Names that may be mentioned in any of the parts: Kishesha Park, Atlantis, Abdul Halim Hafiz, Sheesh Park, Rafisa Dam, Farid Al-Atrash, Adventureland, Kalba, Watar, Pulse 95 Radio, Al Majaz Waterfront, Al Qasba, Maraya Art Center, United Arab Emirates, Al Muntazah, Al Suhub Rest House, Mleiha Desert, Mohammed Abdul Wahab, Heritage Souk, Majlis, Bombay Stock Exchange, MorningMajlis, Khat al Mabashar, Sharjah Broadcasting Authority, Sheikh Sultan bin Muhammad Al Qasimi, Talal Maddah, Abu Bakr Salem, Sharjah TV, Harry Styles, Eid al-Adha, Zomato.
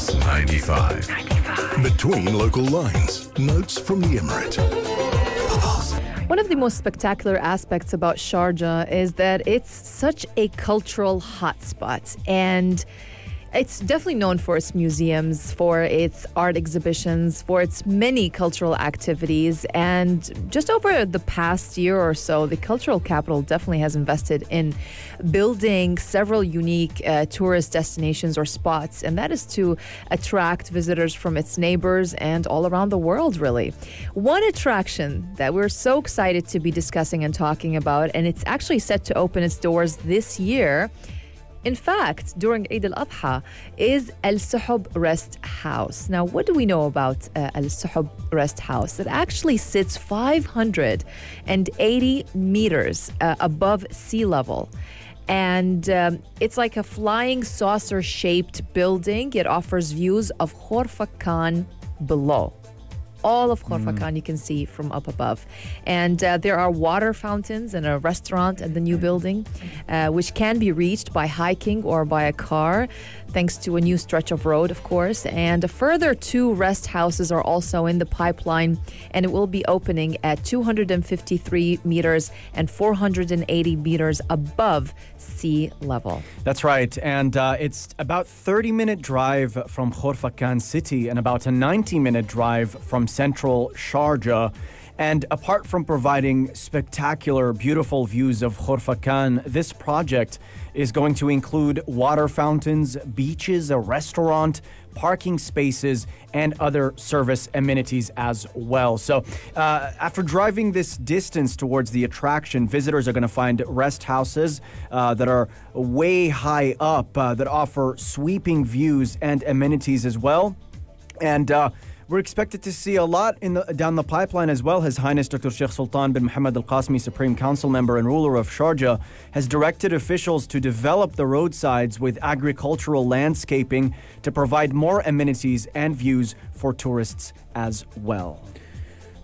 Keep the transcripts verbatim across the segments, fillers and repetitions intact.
Pulse ninety-five. ninety-five. Between local lines, notes from the Emirate. One of the most spectacular aspects about Sharjah is that it's such a cultural hotspot, and it's definitely known for its museums, for its art exhibitions, for its many cultural activities. And just over the past year or so, the cultural capital definitely has invested in building several unique uh, tourist destinations or spots, and that is to attract visitors from its neighbors and all around the world, really. One attraction that we're so excited to be discussing and talking about, and it's actually set to open its doors this year, in fact, during Eid al-Adha, is Al Suhub Rest House. Now, what do we know about uh, Al Suhub Rest House? It actually sits five hundred eighty meters uh, above sea level. And um, it's like a flying saucer-shaped building. It offers views of Khorfakkan below. All of Khorfakkan mm. you can see from up above. And uh, there are water fountains and a restaurant at the new building, uh, which can be reached by hiking or by a car, thanks to a new stretch of road, of course. And a further two rest houses are also in the pipeline, and it will be opening at two hundred fifty-three meters and four hundred eighty meters above sea level. That's right. And uh, it's about thirty minute drive from Khorfakkan city and about a ninety minute drive from central Sharjah. And apart from providing spectacular, beautiful views of Khorfakkan, this project is going to include water fountains, beaches, a restaurant, parking spaces, and other service amenities as well. So uh, after driving this distance towards the attraction, visitors are going to find rest houses uh, that are way high up, uh, that offer sweeping views and amenities as well. And uh, we're expected to see a lot in the, down the pipeline as well. His Highness Doctor Sheikh Sultan bin Muhammad Al Qasimi, Supreme Council member and ruler of Sharjah, has directed officials to develop the roadsides with agricultural landscaping to provide more amenities and views for tourists as well.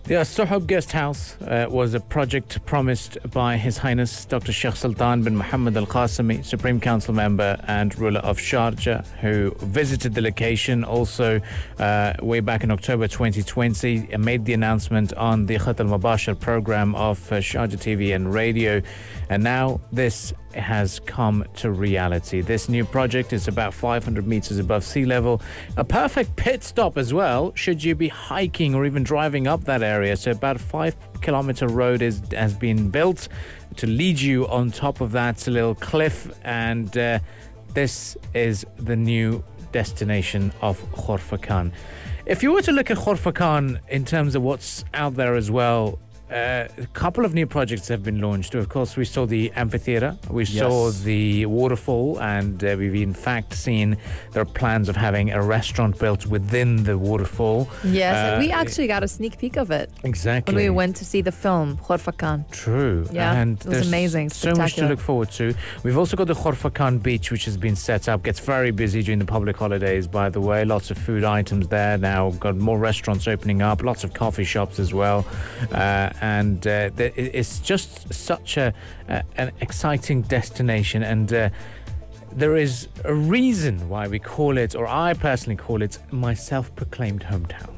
The Al Suhub Guest House uh, was a project promised by His Highness Doctor Sheikh Sultan bin Muhammad Al Qasimi, Supreme Council member and ruler of Sharjah, who visited the location also uh, way back in October twenty twenty and made the announcement on the Khat al Mabashar program of uh, Sharjah T V and radio. And now this has come to reality. This new project is about five hundred meters above sea level. A perfect pit stop as well, should you be hiking or even driving up that area. So about five kilometer road is has been built to lead you on top of that little cliff. And uh, this is the new destination of Khorfakkan. If you were to look at Khorfakkan in terms of what's out there as well, Uh, a couple of new projects have been launched. Of course, we saw the amphitheater, we yes. saw the waterfall, and uh, we've in fact seen there are plans of having a restaurant built within the waterfall. Yes, uh, and we actually got a sneak peek of it. Exactly. When we went to see the film, Khorfakkan. True. Yeah, and it was amazing. So much to look forward to. We've also got the Khorfakkan beach, which has been set up. Gets very busy during the public holidays, by the way. Lots of food items there now. We've got more restaurants opening up, lots of coffee shops as well. Uh, And uh, it's just such a, uh, an exciting destination. And uh, there is a reason why we call it, or I personally call it, my self-proclaimed hometown.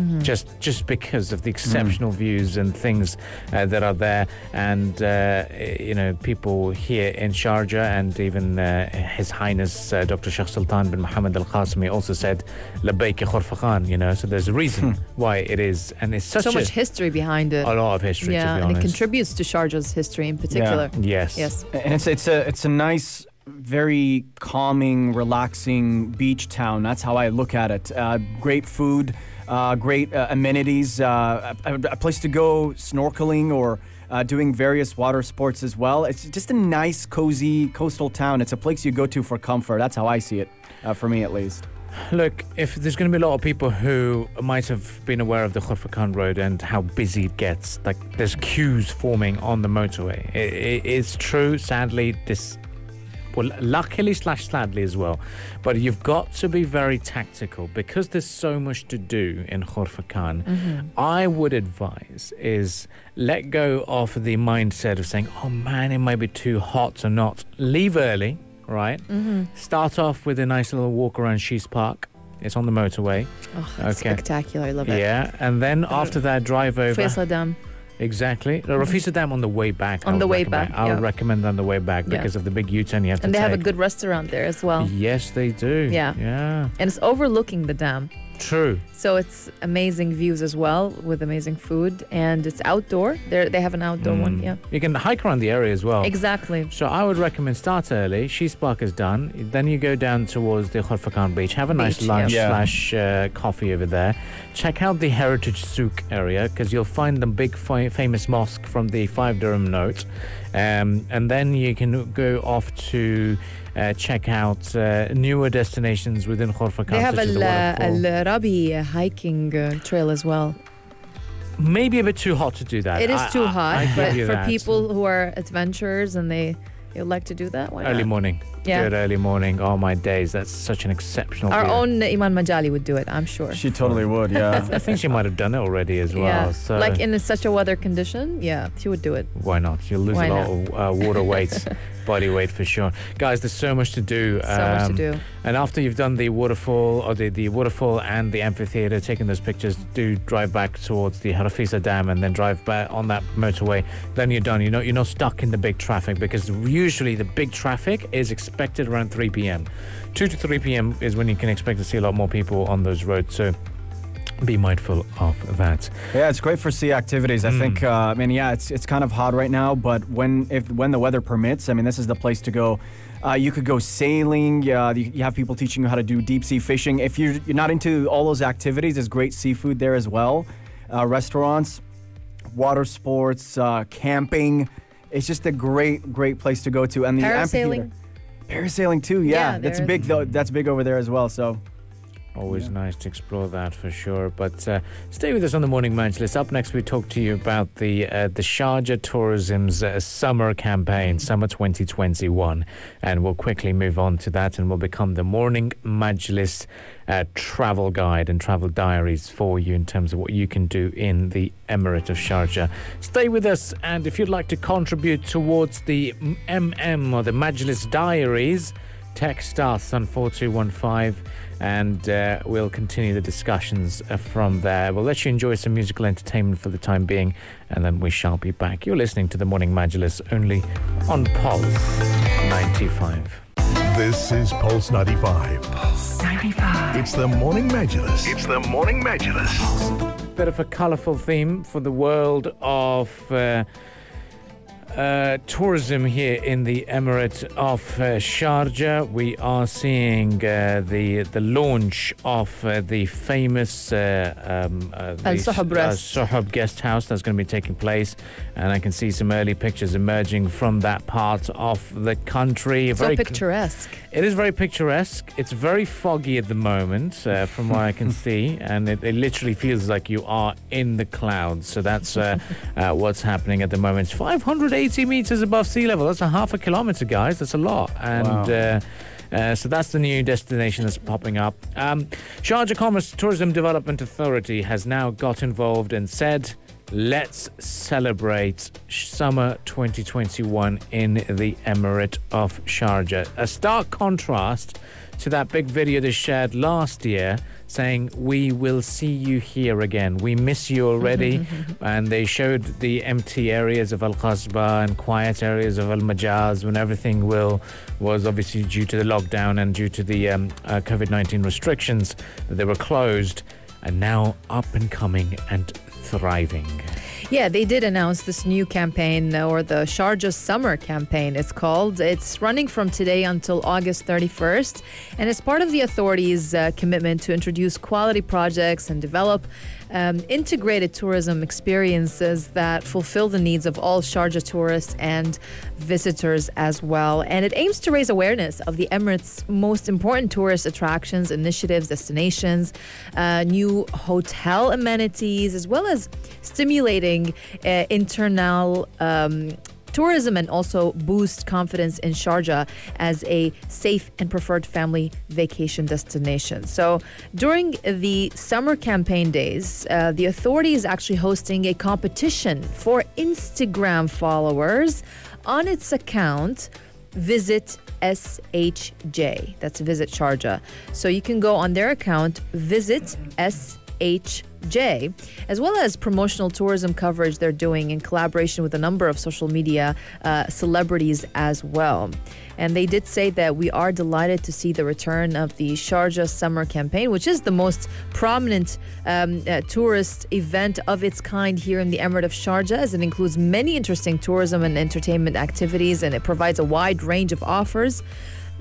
Mm-hmm. Just just because of the exceptional mm. views and things uh, that are there. And, uh, you know, people here in Sharjah, and even uh, His Highness uh, Doctor Sheikh Sultan bin Muhammad Al Qasimi also said, Labbaik Khorfakkan, you know, so there's a reason why it is. And it's such so a, much history behind it. A lot of history, yeah, to be honest. And it contributes to Sharjah's history in particular. Yeah. Yes. Yes. And it's, it's, a, it's a nice, very calming, relaxing beach town. That's how I look at it. Uh, great food. Uh, great uh, amenities, uh, a, a place to go snorkeling or uh, doing various water sports as well. It's just a nice, cozy coastal town. It's a place you go to for comfort. That's how I see it, uh, for me at least. Look, if there's going to be a lot of people who might have been aware of the Khorfakkan Road and how busy it gets, like there's queues forming on the motorway. It, it, it's true, sadly, this... Well, luckily slash sadly as well. But you've got to be very tactical because there's so much to do in Khorfakkan. Mm-hmm. I would advise is let go of the mindset of saying, oh man, it might be too hot or not. Leave early, right? Mm-hmm. Start off with a nice little walk around Sheesh Park. It's on the motorway. Oh, that's okay. Spectacular. I love it. Yeah. And then after that, drive over. Rafisa Dam. Exactly. No, Rafisa Dam on the way back. On the way recommend. back. Yeah. I'll recommend on the way back because yeah. of the big U-turn you have to and take. And they have a good restaurant there as well. Yes, they do. Yeah. Yeah. And it's overlooking the dam. True. So it's amazing views as well with amazing food, and it's outdoor. They're, they have an outdoor mm. one, yeah. You can hike around the area as well. Exactly. So I would recommend start early. Sheesh Park is done. Then you go down towards the Khorfakkan beach. Have a nice beach, lunch yeah. slash uh, coffee over there. Check out the Heritage Souk area because you'll find the big fi famous mosque from the five dirham note. Um, and then you can go off to... Uh, check out uh, newer destinations within Khorfakkan. They have Al, the Al Rabi hiking uh, trail as well. Maybe a bit too hot to do that. It is I, too I, hot, I but for that. people who are adventurers and they, they like to do that, why early not? morning. Yeah. Do it early morning. Oh my days, that's such an exceptional. Our year. own Iman Majali would do it, I'm sure. She totally would. Yeah, I think she might have done it already as well. Yeah. So. Like in such a weather condition, yeah, she would do it. Why not? She'll lose why a lot not? of uh, water weight. Body weight for sure, guys. There's so much to do. So um, much to do. And after you've done the waterfall or the the waterfall and the amphitheater, taking those pictures, do drive back towards the Rafisa Dam and then drive back on that motorway. Then you're done. You know, you're not stuck in the big traffic because usually the big traffic is expected around three p m two to three p m is when you can expect to see a lot more people on those roads. So. Be mindful of that. Yeah, it's great for sea activities. I mm. think, uh, I mean, yeah, it's it's kind of hot right now, but when if when the weather permits, I mean, this is the place to go. Uh, you could go sailing. Uh, you, you have people teaching you how to do deep sea fishing. If you're, you're not into all those activities, there's great seafood there as well. Uh, restaurants, water sports, uh, camping. It's just a great, great place to go to. And the parasailing. Parasailing too, yeah. yeah that's big, though. That's big over there as well, so... Always yeah. nice to explore that for sure. But uh, stay with us on the Morning Majlis. Up next, we talk to you about the uh, the Sharjah Tourism's uh, summer campaign, Summer twenty twenty-one. And we'll quickly move on to that and we'll become the Morning Majlis uh, travel guide and travel diaries for you in terms of what you can do in the Emirate of Sharjah. Stay with us. And if you'd like to contribute towards the M M or the Majlis diaries, text us on four two one five. And uh, we'll continue the discussions uh, from there. We'll let you enjoy some musical entertainment for the time being, and then we shall be back. You're listening to the Morning Majlis only on Pulse ninety-five. This is Pulse ninety-five. Pulse ninety-five. It's the Morning Majlis. It's the Morning Majlis. Bit of a colourful theme for the world of... Uh, Uh, tourism here in the Emirate of uh, Sharjah. We are seeing uh, the the launch of uh, the famous uh, um, uh, the Al Suhub Rest. Al Suhub Guest House that's going to be taking place, and I can see some early pictures emerging from that part of the country. It's very so picturesque. It is very picturesque. It's very foggy at the moment, uh, from what I can see, and it, it literally feels like you are in the clouds. So that's uh, uh, what's happening at the moment. five hundred eighty meters above sea level. That's a half a kilometer, guys. That's a lot. And wow. uh, uh, so that's the new destination that's popping up. Um, Sharjah Commerce Tourism Development Authority has now got involved and said, let's celebrate summer twenty twenty-one in the Emirate of Sharjah. A stark contrast to that big video they shared last year saying, we will see you here again. We miss you already. And they showed the empty areas of Al Qasba and quiet areas of Al Majaz when everything will was obviously due to the lockdown and due to the um, uh, COVID nineteen restrictions that they were closed and now up and coming and thriving. Yeah, they did announce this new campaign, or the Sharjah Summer Campaign, it's called. It's running from today until August thirty-first, and it's part of the authority's uh, commitment to introduce quality projects and develop um, integrated tourism experiences that fulfill the needs of all Sharjah tourists and visitors as well. And it aims to raise awareness of the Emirates' most important tourist attractions, initiatives, destinations, uh, new hotel amenities, as well as stimulating Uh, internal um, tourism and also boost confidence in Sharjah as a safe and preferred family vacation destination. So during the summer campaign days, uh, the authority is actually hosting a competition for Instagram followers on its account Visit S H J. That's Visit Sharjah. So you can go on their account, Visit S H J, as well as promotional tourism coverage they're doing in collaboration with a number of social media uh, celebrities as well. And they did say that we are delighted to see the return of the Sharjah Summer Campaign, which is the most prominent um, uh, tourist event of its kind here in the Emirate of Sharjah, as it includes many interesting tourism and entertainment activities, and it provides a wide range of offers.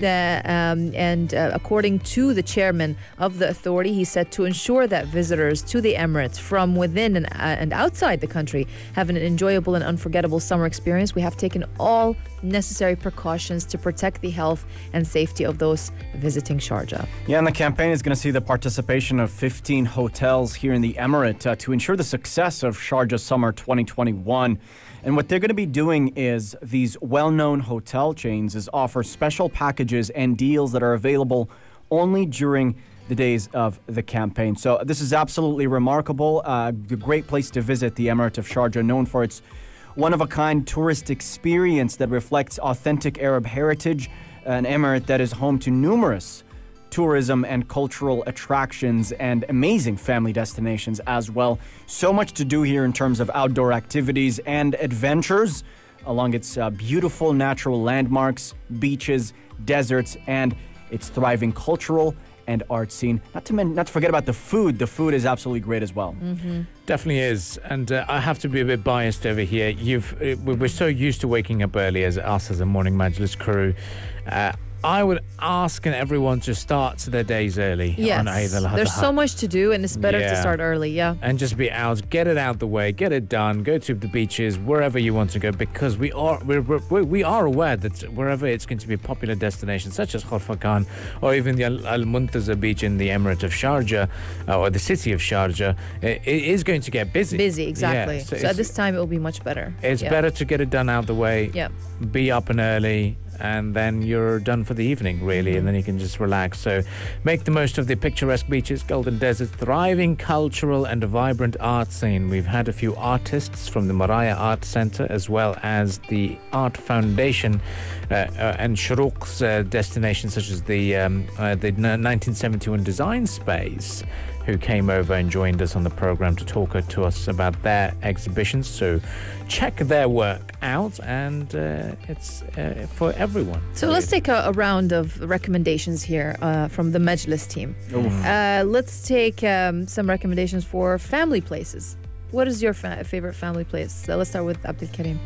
Uh, um, and uh, according to the chairman of the authority, he said to ensure that visitors to the Emirates from within and, uh, and outside the country have an enjoyable and unforgettable summer experience, we have taken all necessary precautions to protect the health and safety of those visiting Sharjah. Yeah, and the campaign is going to see the participation of fifteen hotels here in the Emirate uh, to ensure the success of Sharjah Summer twenty twenty-one. And what they're going to be doing is these well-known hotel chains is offer special packages and deals that are available only during the days of the campaign. So this is absolutely remarkable. Uh, a great place to visit, the Emirate of Sharjah, known for its one-of-a-kind tourist experience that reflects authentic Arab heritage, an emirate that is home to numerous tourism and cultural attractions and amazing family destinations as well. So much to do here in terms of outdoor activities and adventures along its uh, beautiful natural landmarks, beaches, deserts, and its thriving cultural and art scene. Not to men- not to forget about the food. The food is absolutely great as well. Mm-hmm. Definitely is, and uh, I have to be a bit biased over here. You've uh, we're so used to waking up early as us as a morning Majlis crew. Uh, I would ask everyone to start their days early. Yes, on Eid al-Adha. There's so much to do, and it's better yeah. to start early, yeah. And just be out, get it out the way, get it done, go to the beaches, wherever you want to go, because we are we're, we're, we are aware that wherever it's going to be a popular destination, such as Khorfakkan or even the Al Muntazah beach in the Emirate of Sharjah uh, or the city of Sharjah, it, it is going to get busy. Busy, exactly. Yeah, so so at this time, it will be much better. It's yeah. better to get it done out the way, yeah. be up and early, and then you're done for the evening, really, and then you can just relax. So make the most of the picturesque beaches, golden deserts, thriving cultural and vibrant art scene. We've had a few artists from the Maraya Art Center as well as the Art Foundation uh, uh, and Shuruq's uh, destinations, such as the, um, uh, the nineteen seventy-one Design Space, who came over and joined us on the program to talk to us about their exhibitions. So check their work out, and uh, it's uh, for everyone. So let's take a, a round of recommendations here uh, from the Majlis team. Uh, let's take um, some recommendations for family places. What is your fa favorite family place? So let's start with Abdul Karim.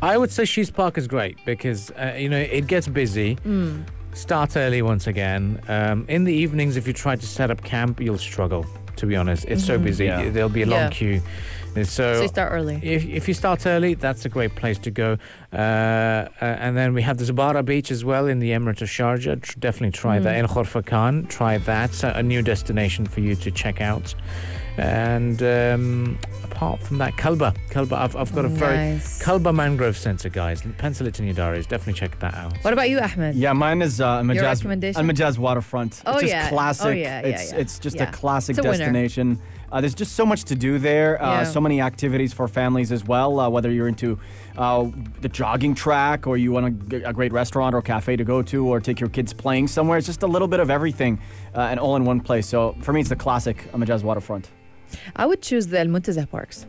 I would say Sheesh Park is great because, uh, you know, it gets busy. Mm. Start early once again. Um, in the evenings, if you try to set up camp, you'll struggle, to be honest. It's mm-hmm. so busy. Yeah. There'll be a long yeah. queue. So, so you start early. If, if you start early, that's a great place to go. Uh, uh, and then we have the Zubaira Beach as well in the Emirate of Sharjah. Tr definitely try mm. that. In Khorfakkan, try that. So a new destination for you to check out. And um, apart from that, Kalba. Kalba, I've, I've got a very... Nice. Kalba Mangrove Centre, guys. Pencil it in your diaries. Definitely check that out. What about you, Ahmed? Yeah, mine is uh, Al Majaz Waterfront. Oh, it's just yeah. classic. Oh, yeah, yeah, it's, yeah. it's just yeah. a classic it's a destination. Winner. Uh, there's just so much to do there, uh, yeah. so many activities for families as well, uh, whether you're into uh, the jogging track or you want a, a great restaurant or cafe to go to or take your kids playing somewhere. It's just a little bit of everything uh, and all in one place. So for me, it's the classic Al Majaz Waterfront. I would choose the Al Muntazah Parks.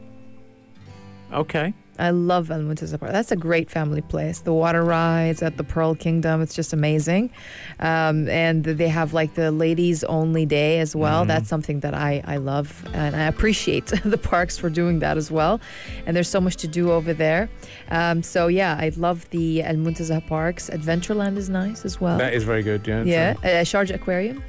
Okay. I love Al Muntazah Park. That's a great family place. The water rides at the Pearl Kingdom, it's just amazing. Um, and they have like the ladies only day as well. Mm. That's something that I, I love. And I appreciate the parks for doing that as well. And there's so much to do over there. Um, so yeah, I love the Al Muntazah Parks. Adventureland is nice as well. That is very good. Yeah. Yeah. Uh, Sharjah Aquarium.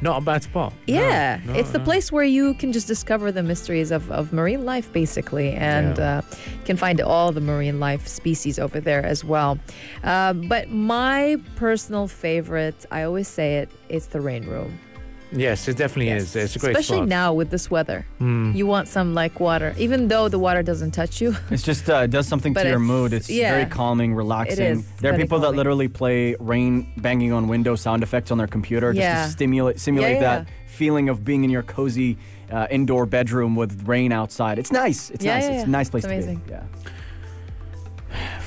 Not a bad spot. Yeah, no, no, it's the no. place where you can just discover the mysteries of, of marine life, basically, and yeah. uh, can find all the marine life species over there as well. Uh, but my personal favorite, I always say it, it's the rain room. Yes, it definitely yes. is. It's a great Especially spot. Now with this weather. Mm. You want some like water, even though the water doesn't touch you. It's just, uh, it does something to your mood. It's yeah, very calming, relaxing. It is there are people calming. that literally play rain banging on window sound effects on their computer yeah. just to stimulate, simulate yeah, yeah. that feeling of being in your cozy uh, indoor bedroom with rain outside. It's nice. It's yeah, nice. Yeah, yeah. It's a nice place it's to be. Yeah.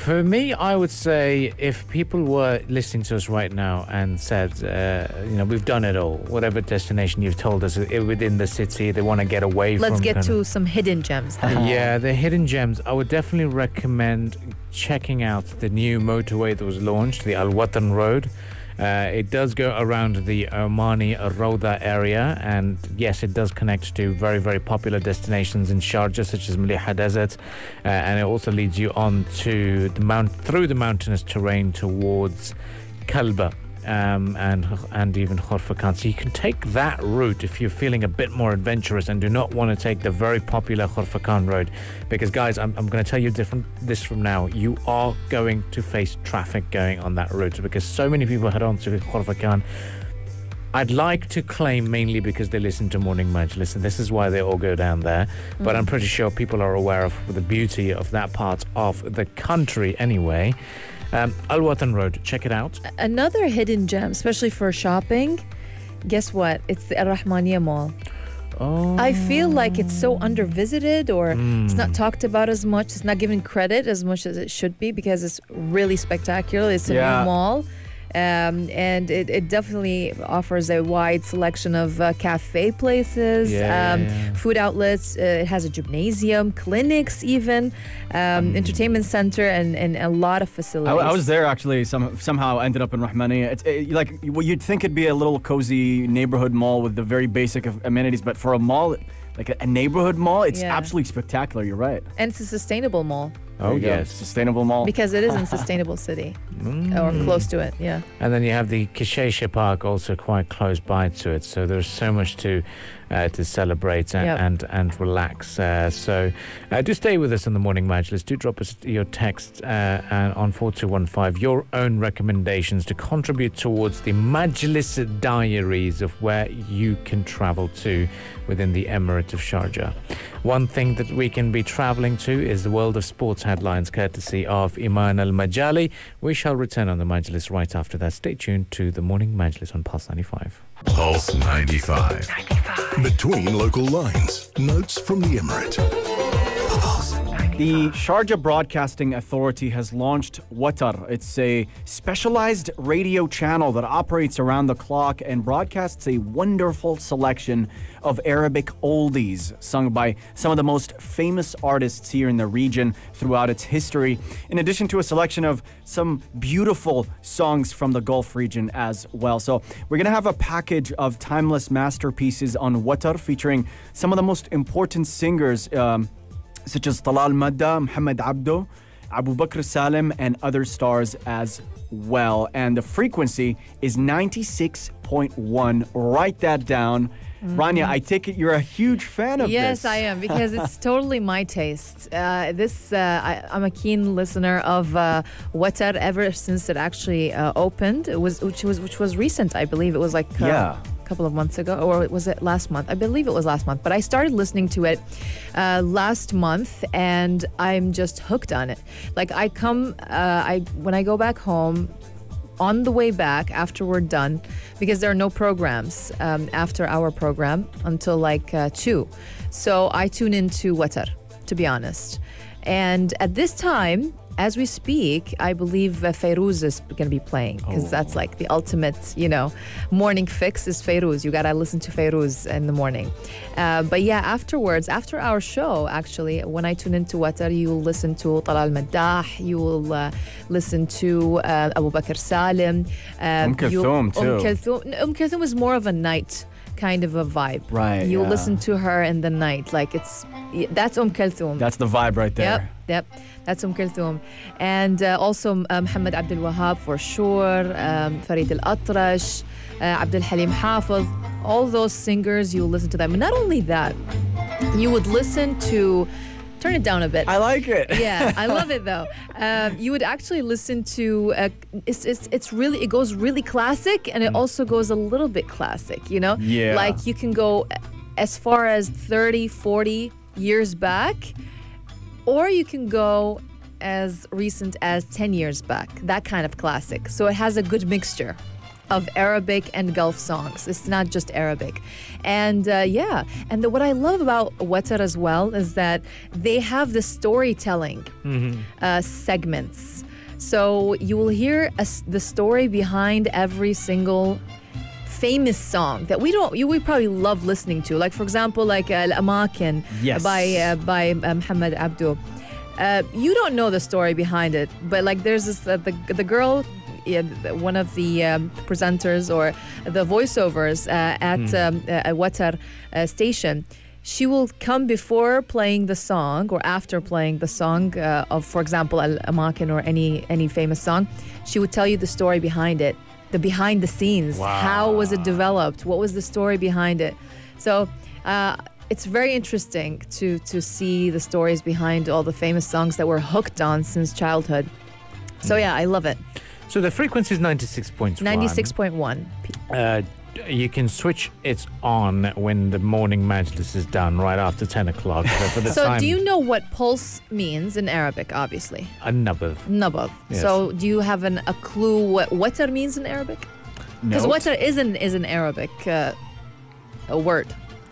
For me, I would say if people were listening to us right now and said, uh, you know, we've done it all, whatever destination you've told us within the city, they want to get away Let's from... Let's get to of, some hidden gems. Then. Yeah, the hidden gems. I would definitely recommend checking out the new motorway that was launched, the Al-Watan Road. Uh, it does go around the Omani Roda area, and yes, it does connect to very, very popular destinations in Sharjah, such as Mleiha Desert, uh, and it also leads you on to the mount through the mountainous terrain towards Kalba. Um, and and even Khorfakkan. So you can take that route if you're feeling a bit more adventurous and do not want to take the very popular Khorfakkan road, because guys, I'm, I'm going to tell you different this from now. You are going to face traffic going on that route because so many people head on to Khorfakkan. I'd like to claim majorly because they listen to Morning Majlis, and this is why they all go down there. Mm. But I'm pretty sure people are aware of the beauty of that part of the country anyway. Um, Al-Watan Road, check it out. Another hidden gem, especially for shopping, guess what? It's the Ar-Rahmaniyah Mall. Oh. I feel like it's so undervisited, or mm. it's not talked about as much. It's not given credit as much as it should be because it's really spectacular. It's a yeah. new mall. Um, and it, it definitely offers a wide selection of uh, cafe places, yeah, um, yeah. food outlets. Uh, it has a gymnasium, clinics even, um, um, entertainment center, and, and a lot of facilities. I, I was there actually, some, somehow ended up in Rahmaniyah. It's it, like, you'd think it'd be a little cozy neighborhood mall with the very basic of amenities, but for a mall, like a, a neighborhood mall, it's yeah. absolutely spectacular, you're right. And it's a sustainable mall. Oh, yes. Go. Sustainable mall. Because it is in Sustainable City, mm. or close to it, yeah. And then you have the Kishesha Park also quite close by to it. So there's so much to uh, to celebrate and, yep. and, and relax. Uh, so uh, do stay with us in the Morning Majlis. Do drop us your text uh, and on four two one five, your own recommendations to contribute towards the Majlis diaries of where you can travel to within the Emirate of Sharjah. One thing that we can be traveling to is the world of sports headlines, courtesy of Iman al Majali. We shall return on the Majlis right after that. Stay tuned to the Morning Majlis on Pulse ninety-five. Pulse ninety-five. ninety-five. Between local lines. Notes from the Emirate. Pulse. The Sharjah Broadcasting Authority has launched Watar. It's a specialized radio channel that operates around the clock and broadcasts a wonderful selection of Arabic oldies sung by some of the most famous artists here in the region throughout its history, in addition to a selection of some beautiful songs from the Gulf region as well. So we're going to have a package of timeless masterpieces on Watar featuring some of the most important singers, um, such as Talal Maddah, Mohammed Abdu, Abu Bakr Salem, and other stars as well. And the frequency is ninety-six point one. Write that down. Mm-hmm. Rania, I take it you're a huge fan of yes, this. Yes, I am, because it's totally my taste. Uh, this uh, I, I'm a keen listener of uh, Watar ever since it actually uh, opened. It was which was which was recent, I believe. It was like uh, yeah. couple of months ago, or was it last month? I believe it was last month, but I started listening to it uh, last month, and I'm just hooked on it. Like I come, uh, I when I go back home, on the way back after we're done, because there are no programs um, after our program until like uh, two. So I tune into Watar, to be honest. And at this time, as we speak, I believe uh, Fayrouz is going to be playing, because oh. that's like the ultimate, you know, morning fix is Fayrouz. You got to listen to Fayrouz in the morning. Uh, but yeah, afterwards, after our show, actually, when I tune into Watar, you'll listen to Talal Maddah, you'll uh, listen to uh, Abu Bakr Salem. Uh, Umm Kulthum, too. Umm Kulthum, Umm Kulthum is more of a night kind of a vibe. Right, You'll yeah. listen to her in the night. Like, it's, that's Umm Kulthum. That's the vibe right there. Yep, yep. That's Umm Kulthum. And uh, also uh, Mohammed Abdul Wahab for sure, um, Farid Al-Atrash, uh, Abdul Halim Hafiz, all those singers, you'll listen to them. And not only that, you would listen to, turn it down a bit. I like it. Yeah, I love it though. Um, you would actually listen to, uh, it's, it's, it's really, it goes really classic, and it also goes a little bit classic, you know? Yeah. Like you can go as far as thirty, forty years back, or you can go as recent as ten years back, that kind of classic. So it has a good mixture. of Arabic and Gulf songs. It's not just Arabic. And uh, yeah, and the, what I love about Watar as well is that they have the storytelling mm-hmm. uh, segments. So you will hear a, the story behind every single famous song that we don't, you, we probably love listening to. Like for example, like uh, Al Amakin yes. by uh, by uh, Mohammed Abdu. Uh, you don't know the story behind it, but like there's this uh, the the girl, yeah, one of the um, presenters or the voiceovers uh, at mm. um, uh, a Watar uh, station. She will come before playing the song or after playing the song uh, of, for example, Al Amakin or any any famous song. She would tell you the story behind it, the behind the scenes. Wow. How was it developed? What was the story behind it? So uh, it's very interesting to to see the stories behind all the famous songs that we're hooked on since childhood. So yeah, I love it. So the frequency is ninety-six point one. ninety-six point one. You can switch it on when the morning majlis is done, right after ten o'clock. So, so do you know what pulse means in Arabic, obviously? A nabadh. Nabadh. Yes. So do you have an, a clue what watar means in Arabic? Because no. watar is an, is an Arabic uh, a word.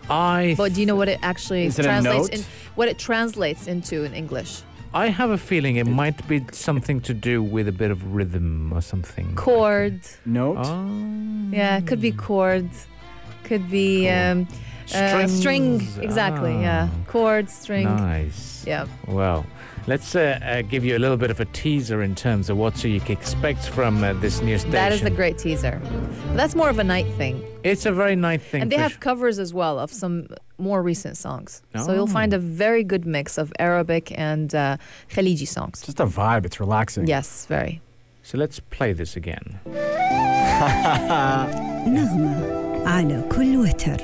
I but do you know what it actually is translates it in, what it translates into in English? I have a feeling it might be something to do with a bit of rhythm or something. Chord. Note. Oh. Yeah, it could be chords. Could be um, uh, string. Exactly, ah. yeah. Chord, string. Nice. Yeah. Well, let's uh, uh, give you a little bit of a teaser in terms of what you can expect from uh, this new station. That is a great teaser. But that's more of a night thing. It's a very night thing. And they have covers as well of some more recent songs. Oh. So you'll find a very good mix of Arabic and uh, Khaliji songs. Just a vibe. It's relaxing. Yes, very. So let's play this again. نغمة على كل وتر.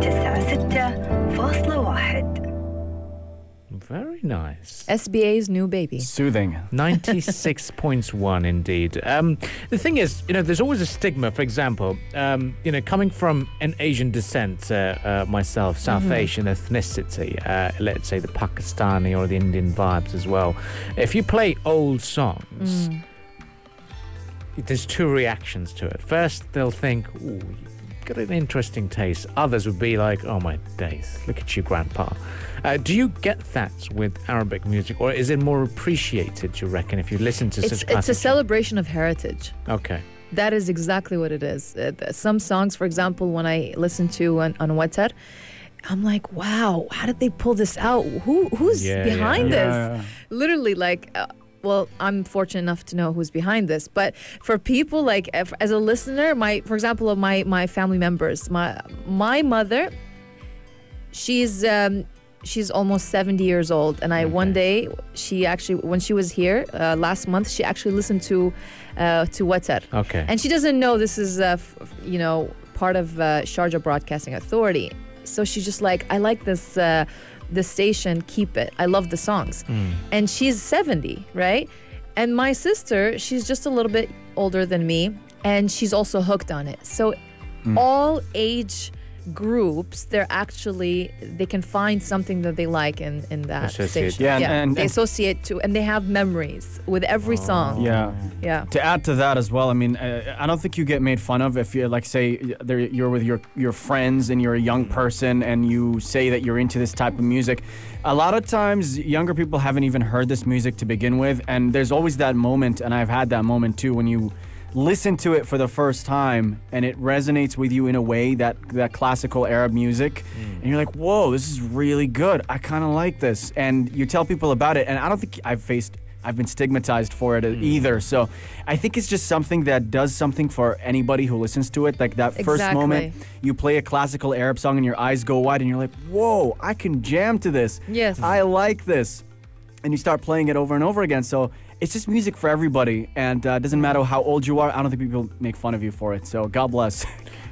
تسعة ستة فاصلة واحد. Very nice. S B A's new baby. Soothing. ninety-six point one indeed. Um, the thing is, you know, there's always a stigma. For example, um, you know, coming from an Asian descent, uh, uh, myself, South mm-hmm. Asian ethnicity, uh, let's say the Pakistani or the Indian vibes as well. If you play old songs, mm. there's two reactions to it. First, they'll think, ooh, got an interesting taste. Others would be like, oh my days, look at you, grandpa. Uh, do you get that with Arabic music, or is it more appreciated, do you reckon, if you listen to it's, such classics? It's a celebration of heritage. Okay. That is exactly what it is. Uh, some songs, for example, when I listen to on, on Watar, I'm like, wow, how did they pull this out? Who Who's yeah, behind yeah, this? Yeah, yeah. Literally, like... Uh, well, I'm fortunate enough to know who's behind this, but for people like if, as a listener, my, for example, of my my family members, my my mother, she's um, she's almost seventy years old, and I okay. one day she actually when she was here uh, last month, she actually listened to uh, to Watar, okay, and she doesn't know this is uh, f you know part of uh, Sharjah Broadcasting Authority, so she's just like, I like this. Uh, The station, keep it. I love the songs. Mm. And she's seventy, right? And my sister, she's just a little bit older than me, and she's also hooked on it. So mm. all age groups, they're actually, they can find something that they like in, in that associate. Station. Yeah, yeah. And, and, they associate to, and they have memories with every oh, song. Yeah. yeah. To add to that as well, I mean, uh, I don't think you get made fun of if you, like, say, you're with your, your friends and you're a young person and you say that you're into this type of music. A lot of times, younger people haven't even heard this music to begin with, and there's always that moment, and I've had that moment too, when you listen to it for the first time and it resonates with you in a way that that classical Arab music mm. and you're like, whoa, this is really good, I kind of like this, and you tell people about it, and I don't think I've faced I've been stigmatized for it mm. either. So I think it's just something that does something for anybody who listens to it, like that exactly. first moment you play a classical Arab song and your eyes go wide and you're like, whoa, I can jam to this, yes, I like this, and you start playing it over and over again. So it's just music for everybody, and it uh, doesn't matter how old you are. I don't think people make fun of you for it, so God bless.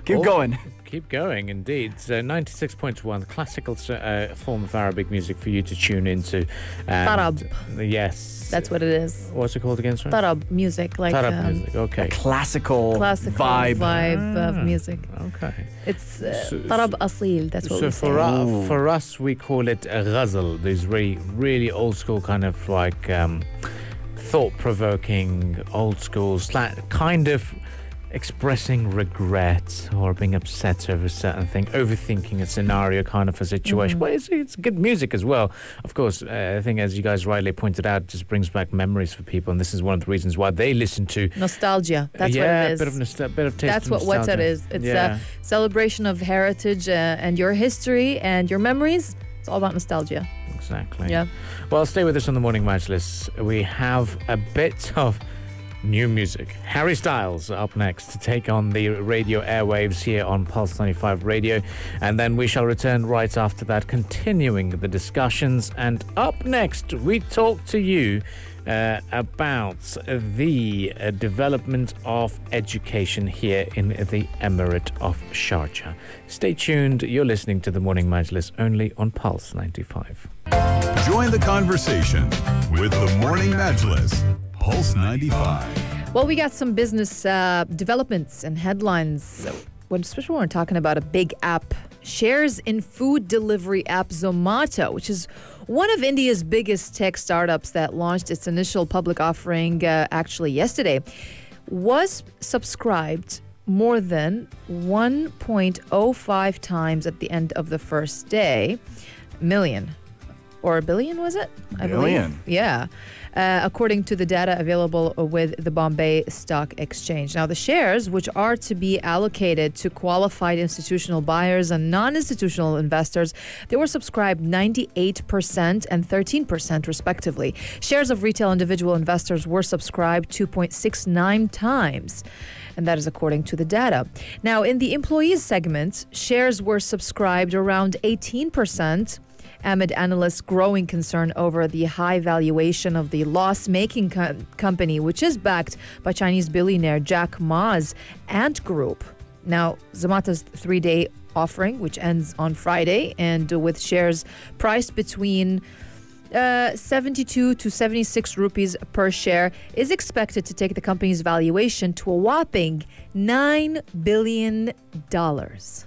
Keep oh, going. Keep going, indeed. So ninety-six point one, classical uh, form of Arabic music for you to tune into. Tarab. Yes. That's what it is. What's it called again, sorry? Tarab music. Like, Tarab um, music, okay. A classical, classical vibe. vibe ah, of music. Okay. It's uh, so, Tarab Asil, that's what so we say. So for us, we call it a ghazal, these really, really old school kind of like... Um, thought-provoking, old-school, kind of expressing regret or being upset over a certain thing, overthinking a scenario, kind of a situation. Mm. Well, it's, it's good music as well. Of course, uh, I think as you guys rightly pointed out, it just brings back memories for people, and this is one of the reasons why they listen to... Nostalgia. That's uh, yeah, what it is. Yeah, a bit of, nostal bit of taste. That's what Watar is. It's yeah. a celebration of heritage uh, and your history and your memories. It's all about nostalgia. Exactly. Yeah. Well, stay with us on the Morning Majlis. We have a bit of new music. Harry Styles up next to take on the radio airwaves here on Pulse ninety-five Radio. And then we shall return right after that, continuing the discussions. And up next, we talk to you uh, about the uh, development of education here in the Emirate of Sharjah. Stay tuned. You're listening to the Morning Majlis only on Pulse ninety-five. Join the conversation with the Morning Majlis. Pulse ninety-five. Well, we got some business uh, developments and headlines. When, especially when we're talking about a big app. Shares in food delivery app Zomato, which is one of India's biggest tech startups that launched its initial public offering uh, actually yesterday, was subscribed more than one point oh five times at the end of the first day. Million. Or a billion, was it? I billion. Believe. Yeah. Uh, according to the data available with the Bombay Stock Exchange. Now, the shares, which are to be allocated to qualified institutional buyers and non-institutional investors, they were subscribed ninety-eight percent and thirteen percent respectively. Shares of retail individual investors were subscribed two point six nine times, and that is according to the data. Now, in the employees segment, shares were subscribed around eighteen percent, amid analysts' growing concern over the high valuation of the loss-making co company, which is backed by Chinese billionaire Jack Ma's Ant Group. Now, Zomato's three-day offering, which ends on Friday, and with shares priced between uh, seventy-two to seventy-six rupees per share, is expected to take the company's valuation to a whopping nine billion dollars.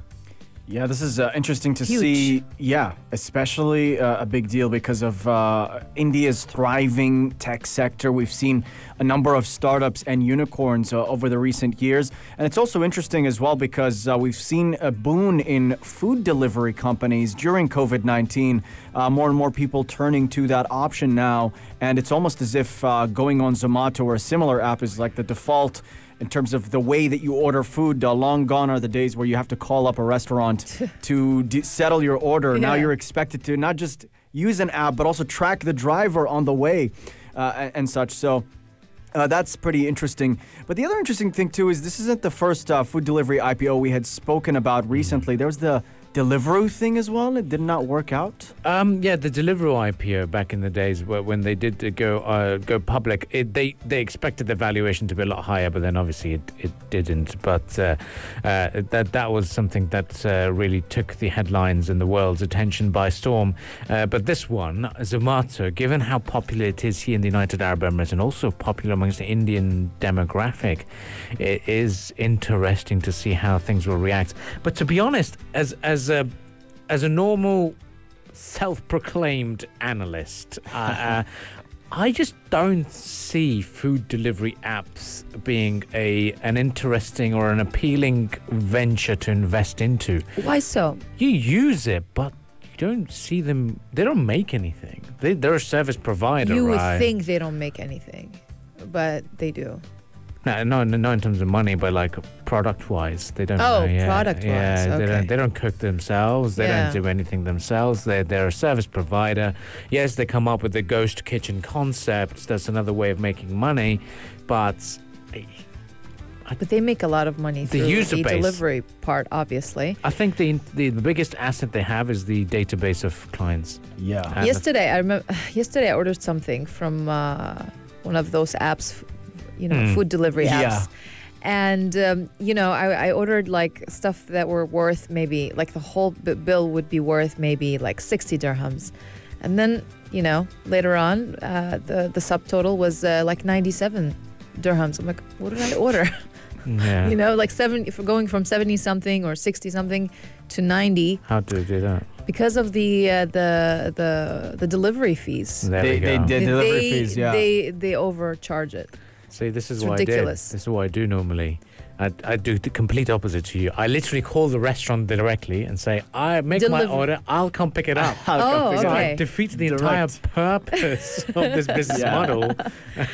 Yeah, this is uh, interesting to Huge. see. Yeah, especially uh, a big deal because of uh, India's thriving tech sector. We've seen a number of startups and unicorns uh, over the recent years. And it's also interesting as well because uh, we've seen a boon in food delivery companies during COVID nineteen. Uh, more and more people turning to that option now. And it's almost as if uh, going on Zomato or a similar app is like the default in terms of the way that you order food. Uh, long gone are the days where you have to call up a restaurant to d settle your order. Yeah. Now you're expected to not just use an app, but also track the driver on the way uh, and, and such. So uh, that's pretty interesting. But the other interesting thing, too, is this isn't the first uh, food delivery I P O we had spoken about recently. There was the Deliveroo thing as well. It did not work out. Um, yeah, the Deliveroo I P O back in the days where, when they did go uh, go public, it, they they expected the valuation to be a lot higher, but then obviously it, it didn't. But uh, uh, that that was something that uh, really took the headlines and the world's attention by storm. Uh, but this one, Zomato, given how popular it is here in the United Arab Emirates and also popular amongst the Indian demographic, it is interesting to see how things will react. But to be honest, as as As a, as a normal, self-proclaimed analyst, uh, uh, I just don't see food delivery apps being a an interesting or an appealing venture to invest into. Why so? You use it, but you don't see them. They don't make anything. They, they're a service provider. You would right? think they don't make anything, but they do. No, no, no, in terms of money, but like product-wise, they don't. Oh, yeah, product-wise. Yeah, okay. they don't. They don't cook themselves. They yeah. don't do anything themselves. They're they're a service provider. Yes, they come up with the ghost kitchen concepts. That's another way of making money, but. But they make a lot of money through the, user the base. delivery part, obviously. I think the, the the biggest asset they have is the database of clients. Yeah. And yesterday, I remember. Yesterday, I ordered something from uh, one of those apps. You know, mm. food delivery apps. Yeah. And, um, you know, I, I ordered, like, stuff that were worth maybe, like, the whole b bill would be worth maybe, like, sixty dirhams. And then, you know, later on, uh, the, the subtotal was, uh, like, ninety-seven dirhams. I'm like, what did I order? Yeah. You know, like, seven, if we're going from seventy-something or sixty-something to ninety. How do you do that? because of the uh, the the the delivery fees. There they, we go. They, they, delivery they, fees, yeah. They they overcharge it. See, this is what I did. This is what I do normally. I, I do the complete opposite to you. I literally call the restaurant directly and say, I make Deliver my order, I'll come pick it up. I'll oh, come pick okay. it up. It defeats the Direct. entire purpose of this business yeah. model.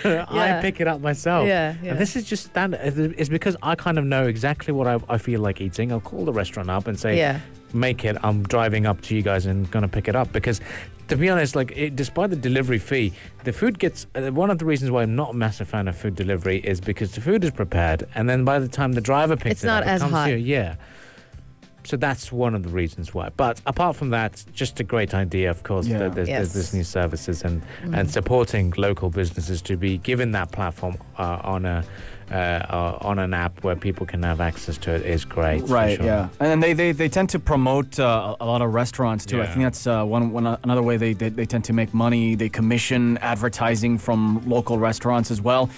Yeah. I pick it up myself. Yeah, yeah. And this is just standard. It's because I kind of know exactly what I, I feel like eating. I'll call the restaurant up and say, yeah. make it. I'm driving up to you guys and going to pick it up. Because to be honest, like it, despite the delivery fee, the food gets... Uh, one of the reasons why I'm not a massive fan of food delivery is because the food is prepared, and then by the time the driver picks it's it not up, as it comes hot. Here, yeah. So that's one of the reasons why. But apart from that, just a great idea, of course, yeah. that there's, yes. there's this new services and, mm. and supporting local businesses to be given that platform uh, on a... Uh, uh, on an app where people can have access to it is great. Right, sure. yeah. And they, they, they tend to promote uh, a lot of restaurants too. Yeah. I think that's uh, one, one another way they, they, they tend to make money. They commission advertising from local restaurants as well.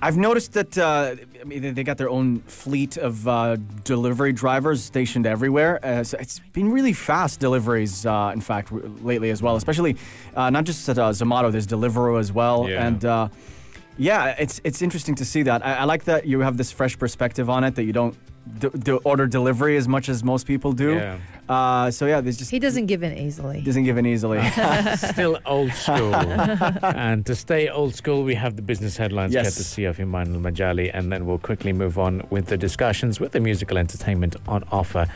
I've noticed that uh, I mean, they got their own fleet of uh, delivery drivers stationed everywhere. Uh, so it's been really fast deliveries, uh, in fact, lately as well. Especially uh, not just at uh, Zomato, there's Deliveroo as well. Yeah. And... Uh, Yeah, it's it's interesting to see that. I, I like that you have this fresh perspective on it, that you don't do, do order delivery as much as most people do. Yeah. Uh, so yeah, there's just... He doesn't give in easily. Doesn't give in easily. Still old school. And to stay old school, we have the business headlines yes. courtesy of Iman al Majali, and then we'll quickly move on with the discussions with the musical entertainment on offer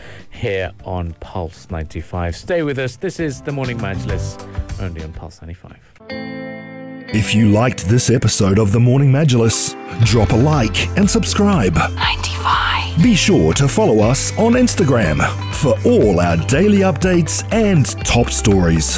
here on Pulse ninety-five. Stay with us. This is The Morning Majlis, only on Pulse ninety-five. If you liked this episode of The Morning Majlis, drop a like and subscribe. ninety-five. Be sure to follow us on Instagram for all our daily updates and top stories.